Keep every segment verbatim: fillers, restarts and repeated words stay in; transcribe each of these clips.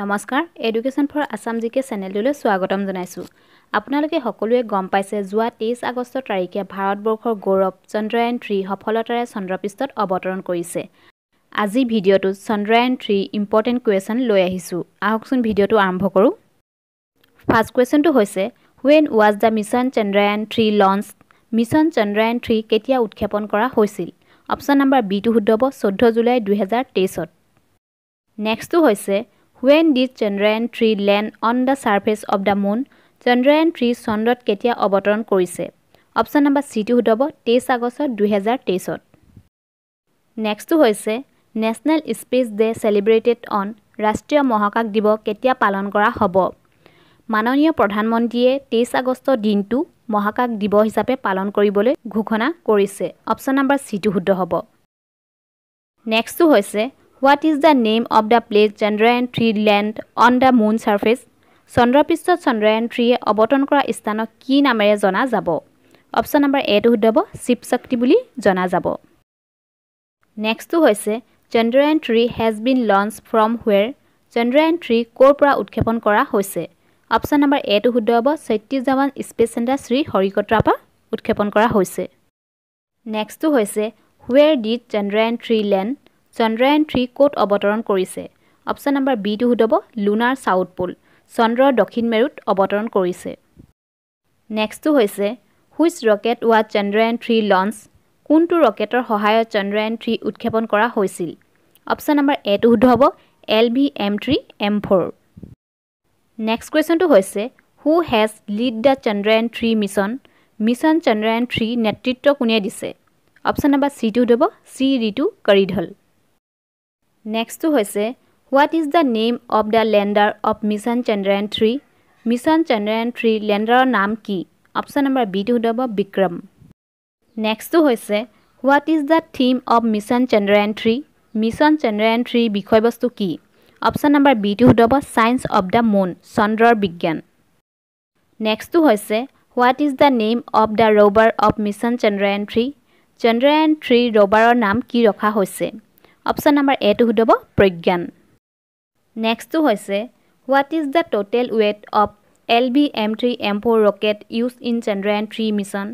নমস্কাৰ education for Assam জিকে চেনেললৈ স্বাগতম জনাইছো আপোনালোকে সকলোৱে গম পাইছে যোৱা তেইছ আগষ্ট তাৰিখে ভাৰতবৰ্ষৰ গৌৰৱ চন্দ্ৰায়ন থ্ৰী সফলতাৰে চন্দ্ৰপৃষ্ঠত অৱতৰণ কৰিছে আজি ভিডিঅটো চন্দ্ৰায়ন থ্ৰী ইম্পৰ্টেণ্ট কোৱেশ্চন লৈ আহিছো আহকচোন ভিডিঅটো আৰম্ভ কৰো ফাৰ্ষ্ট কোৱেশ্চনটো হৈছে when was the mission Chandrayaan three launched mission Chandrayaan three কেতিয়া উৎক্ষেপণ কৰা হৈছিল অপচন নম্বৰ বি টো শুদ্ধ হ'ব চৈধ্য জুলাই দুই হাজাৰ তেইছত নেক্সটটো হৈছে When did Chandrayaan three land on the surface of the moon? Chandrayaan three চন্দ্ৰত কেতিয়া অৱতৰণ কৰিছে? অপচন নম্বৰ চি টো হ'ব তেইছ আগষ্ট দুই হাজাৰ তেইছত। নেক্সটটো হৈছে National Space Day celebrated on ৰাষ্ট্ৰীয় মহাকাশ দিৱস কেতিয়া পালন কৰা হ'ব? মাননীয় প্ৰধানমন্ত্ৰীয়ে তেইছ আগষ্ট দিনটো মহাকাশ দিৱস হিচাপে পালন কৰিবলৈ ঘোষণা কৰিছে। অপচন নম্বৰ চি টো হ'ব। নেক্সটটো হৈছে What is the name of the place Chandrayaan three land on the moon surface? চন্দ্ৰপৃষ্ঠত চন্দ্ৰায়ন থ্ৰী অৱতৰণ কৰা স্থানক কি নামেৰে জনা যাব? অপচন নম্বৰ এ টো শুদ্ধ হ'ব শিৱশক্তি বুলি জনা যাব। নেক্সটটো হৈছে Chandrayaan three has been launched from where? Chandrayaan three ক'ৰ পৰা উৎক্ষেপণ কৰা হৈছে? অপচন নম্বৰ এ টো শুদ্ধ হ'ব সতীশ ধাৱন স্পেচ চেণ্টাৰ শ্ৰীহৰিকোটাৰ পৰা উৎক্ষেপণ কৰা হৈছে। নেক্সটটো হৈছে where did Chandrayaan three land? Chandrayaan three ক'ত অৱতৰণ কৰিছে অপচন নম্বৰ বি টো হ'ব লুনাৰ সাউথ পোল চন্দ্ৰৰ দক্ষিণ মেৰুত অৱতৰণ কৰিছে নেক্সটটো হৈছে which rocket was Chandrayaan three launch কোনটো ৰকেটৰ সহায়ত চন্দ্ৰায়ন থ্ৰী উৎক্ষেপণ কৰা হৈছিল অপচন নম্বৰ এ টো হ'ব L V M three M four next কোৱেশ্চনটো হৈছে who has led the Chandrayaan three mission mission Chandrayaan three নেতৃত্ব কোনে দিছে অপচন নম্বৰ চি টো হ'ব চি ৰিতু কৰিধল নেক্সটটো হৈছে what is the name of the lander of mission Chandrayaan three mission Chandrayaan three লেণ্ডাৰৰ নাম কি অপচন নম্বৰ বি টো হ'ব বিক্ৰম নেক্সটটো হৈছে what is the theme of mission Chandrayaan three mission Chandrayaan three বিষয়বস্তু কি অপচন নম্বৰ বি টো হ'ব ছায়েন্স অৱ দ্য মুন চন্দ্ৰৰ বিজ্ঞান নেক্সটটো হৈছে what is the name of the rover of mission Chandrayaan three Chandrayaan three ৰ'ভাৰৰ নাম কি ৰখা হৈছে অপচন নম্বৰ এ টো হ'ব প্ৰজ্ঞান নেক্সটটো হৈছে what is the total weight of L V M three M four rocket use in Chandrayaan three mission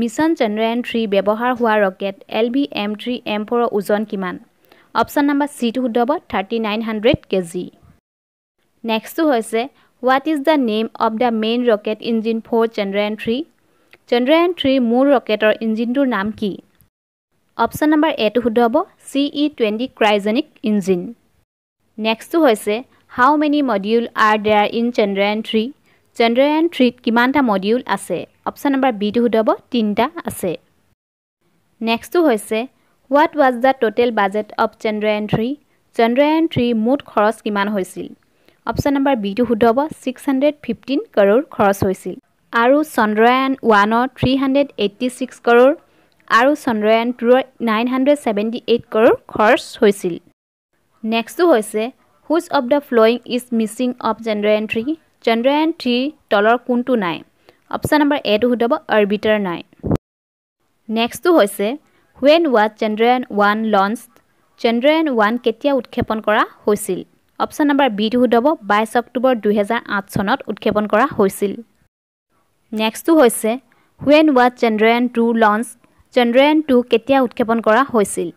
mission Chandrayaan three ব্যৱহাৰ হোৱা rocket L V M three M four ৰ ওজন কিমান অপচন নম্বৰ চি টো হ'ব থাৰ্টি নাইন হাণ্ড্ৰেড কেজি নেক্সটটো হৈছে what is the name of the main rocket engine for Chandrayaan three Chandrayaan three মূল ৰকেটৰ ইঞ্জিনটোৰ নাম কি অপচন নম্বৰ এ টো শুদ্ধ হ'ব C E twenty cryogenic engine নেক্সটটো হৈছে how many module are there in Chandrayaan three Chandrayaan থ্ৰীত কিমানটা মডিউল আছে অপচন নম্বৰ বি টো শুদ্ধ হ'ব তিনিটা আছে নেক্সটটো হৈছে what was the total budget of Chandrayaan three Chandrayaan three মুঠ খৰচ কিমান হৈছিল অপচন নম্বৰ বি টো শুদ্ধ হ'ব ছিক্স হাণ্ড্ৰেড ফিফটিন কৰোৰ খৰচ হৈছিল আৰু চন্দ্ৰায়ন ওৱানৰ three hundred eighty six crore আৰু চন্দ্ৰায়ন টুৰ nine hundred seventy eight crore খৰচ হৈছিল নেক্সটটো হৈছে which of the following is missing of Chandrayaan three Chandrayaan three তলৰ কোনটো নাই অপচন নম্বৰ এ টো হ'ব অৰ্বিটাৰ নাই নেক্সটটো হৈছে when was Chandrayaan one launch Chandrayaan one কেতিয়া উৎক্ষেপণ কৰা হৈছিল অপচন নম্বৰ বি টো হ'ব বাইছ অক্টোবৰ দুহেজাৰ আঠ চনত উৎক্ষেপণ কৰা হৈছিল নেক্সটটো হৈছে when was Chandrayaan two launch Chandrayaan two কেতিয়া উৎক্ষেপণ কৰা হৈছিল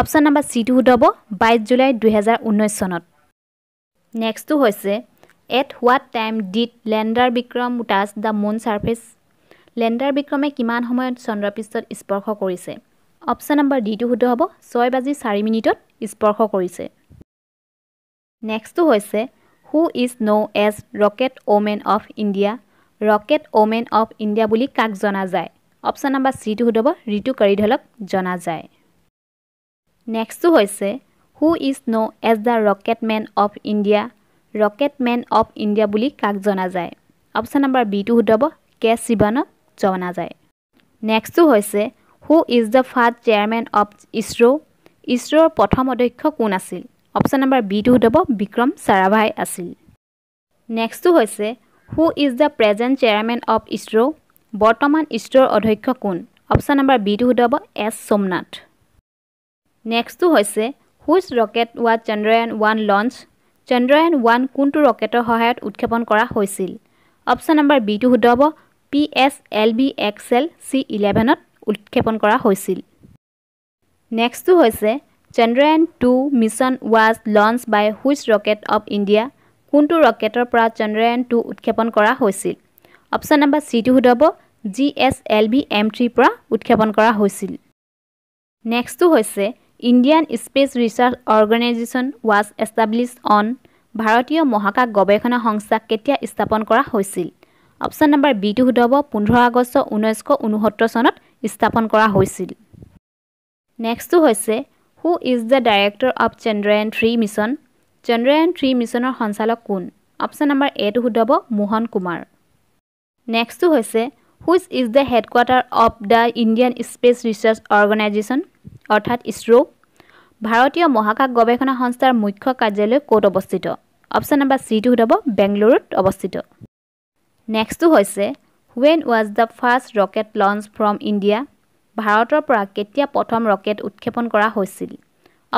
অপচন নম্বৰ চি টো হ'ব বাইছ জুলাই দুই হাজাৰ ঊনৈছ চনত নেক্সটটো হৈছে at what time did lander Vikram touch the moon surface lander বিক্ৰমে কিমান সময়ত চন্দ্ৰপৃষ্ঠত স্পৰ্শ কৰিছে অপচন নম্বৰ ডি টো শুদ্ধ হ'ব ছয় বাজি চাৰি মিনিটত স্পৰ্শ কৰিছে নেক্সটটো হৈছে who is known as rocket woman of India rocket woman of India বুলি কাক জনা যায় অপচন নম্বৰ চি টো হ'ব ৰিতু কৰিধলক জনা যায় নেক্সটটো হৈছে who is known as the rocket man of India rocket man of India বুলি কাক জনা যায় অপচন নম্বৰ বি টো হ'ব কে শিৱানক জনা যায় নেক্সটটো হৈছে who is the first chairman of ISRO' ইছৰ'ৰ প্ৰথম অধ্যক্ষ কোন আছিল অপচন নম্বৰ বি টো হ'ব বিক্ৰম চাৰাভাই আছিল নেক্সটটো হৈছে who is the present chairman of ISRO' বৰ্তমান ইছৰ'ৰ অধ্যক্ষ কোন অপচন নম্বৰ বি টো হ'ব এছ সোমনাথ নেক্সটটো হৈছে which rocket was Chandrayaan one launch Chandrayaan এক কোনটো ৰকেটৰ সহায়ত উৎক্ষেপণ কৰা হৈছিল? অপচন নম্বৰ বি টো শুদ্ধ হ'ব। P S L V X L C eleven ত উৎক্ষেপণ কৰা হৈছিল। নেক্সট টু হৈছে Chandrayaan two mission was launch by which rocket of India? কোনটো ৰকেটৰ পৰা চন্দ্ৰায়ন টু উৎক্ষেপণ কৰা হৈছিল? অপচন নম্বৰ সি টো শুদ্ধ হ'ব। G S L V M three পৰা উৎক্ষেপণ কৰা হৈছিল। নেক্সট টু হৈছে Indian space research organisation was establish on? ভাৰতীয় মহাকাশ গৱেষণা সংস্থা কেতিয়া স্থাপন কৰা হৈছিল? অপচন নম্বৰ বি টো শুদ্ধ হ'ব। পোন্ধৰ আগষ্ট ঊনৈছশ ঊনসত্তৰ চনত স্থাপন কৰা হৈছিল। নেক্সটটো হৈছে who is the director of Chandrayaan three mission? Chandrayaan three মিছনৰ সঞ্চালক কোন? অপচন নম্বৰ এ টো শুদ্ধ হ'ব। মোহন কুমাৰ। নেক্সটটো হৈছে which is the headquarter of the Indian space research organisation অৰ্থাৎ ইছৰো? ভাৰতীয় মহাকাশ গৱেষণা সংস্থাৰ মুখ্য কাৰ্যালয় ক'ত অৱস্থিত? অপচন নম্বৰ চি টো শুদ্ধ হ'ব। বেংগালুৰুত অৱস্থিত। নেক্সটটো হৈছে when was the first rocket launch from India? ভাৰতৰ পৰা কেতিয়া প্ৰথম ৰকেট উৎক্ষেপণ কৰা হৈছিল?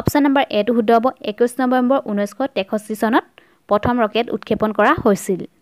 অপচন নম্বৰ এ টো শুদ্ধ হ'ব। একৈছ নৱেম্বৰ ঊনৈছশ তেষষ্ঠি চনত প্ৰথম ৰকেট উৎক্ষেপণ কৰা হৈছিল।